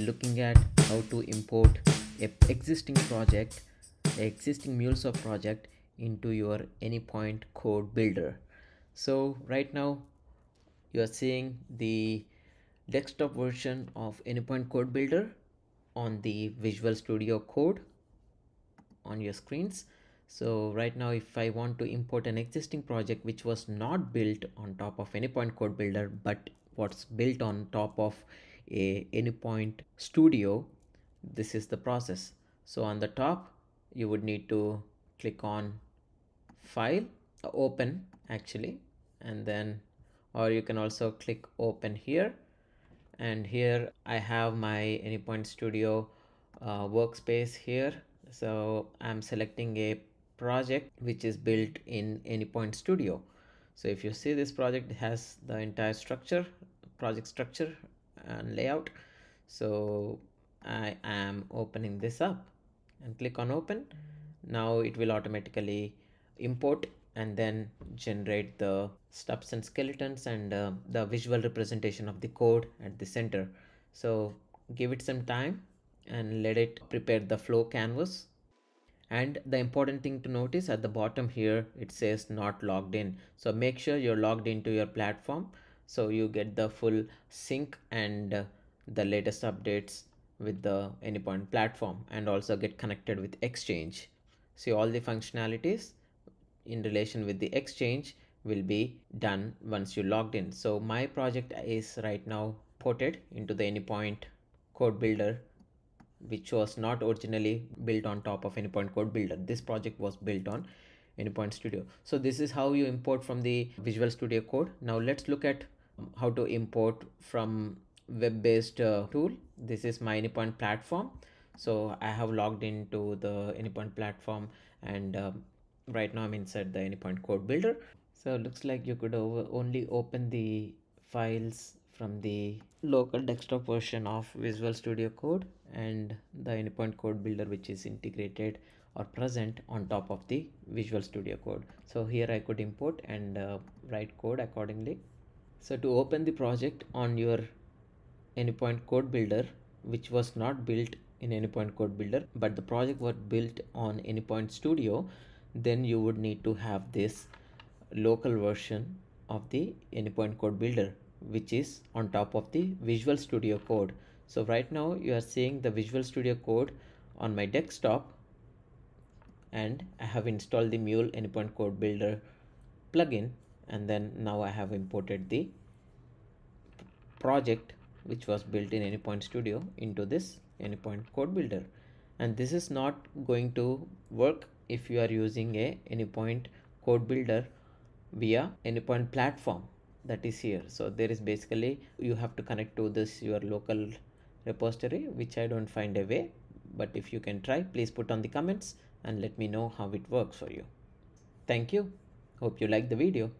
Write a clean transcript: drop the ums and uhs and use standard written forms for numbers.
be looking at how to import an existing project, existing MuleSoft project into your Anypoint Code Builder. So right now you are seeing the desktop version of Anypoint Code Builder on the Visual Studio Code on your screens. So right now, if I want to import an existing project which was not built on top of Anypoint Code Builder but what's built on top of a Anypoint Studio, this is the process. So on the top, you would need to click on File, Open actually, and then, or you can also click Open here. And here I have my Anypoint Studio workspace here. So I'm selecting a project which is built in Anypoint Studio. So if you see this project, it has the entire structure, project structure and layout. So I am opening this up and click on Open. Now it will automatically import and then generate the stubs and skeletons and the visual representation of the code at the center. So give it some time and let it prepare the flow canvas. And the important thing to notice at the bottom here, it says not logged in. So make sure you're logged into your platform so you get the full sync and the latest updates with the Anypoint platform, and also get connected with Exchange. See, all the functionalities in relation with the Exchange will be done once you logged in. So my project is right now ported into the Anypoint Code Builder, which was not originally built on top of Anypoint Code Builder. This project was built on Anypoint Studio. So this is how you import from the Visual Studio Code. Now let's look at how to import from web-based tool. This is my Anypoint platform. So I have logged into the Anypoint platform, and right now I'm inside the Anypoint Code Builder. So it looks like you could only open the files from the local desktop version of Visual Studio Code and the Anypoint Code Builder, which is integrated or present on top of the Visual Studio Code. So here I could import and write code accordingly. So to open the project on your Anypoint Code Builder, which was not built in Anypoint Code Builder, but the project was built on Anypoint Studio, then you would need to have this local version of the Anypoint Code Builder, which is on top of the Visual Studio Code. So right now you are seeing the Visual Studio Code on my desktop, and I have installed the Mule Anypoint Code Builder plugin, and then now I have imported the project which was built in Anypoint Studio into this Anypoint Code Builder. And this is not going to work if you are using a Anypoint Code Builder via Anypoint platform that is here. So there is basically, you have to connect to this your local repository, which I don't find a way, but if you can try, please put on the comments and let me know how it works for you. Thank you. Hope you like the video.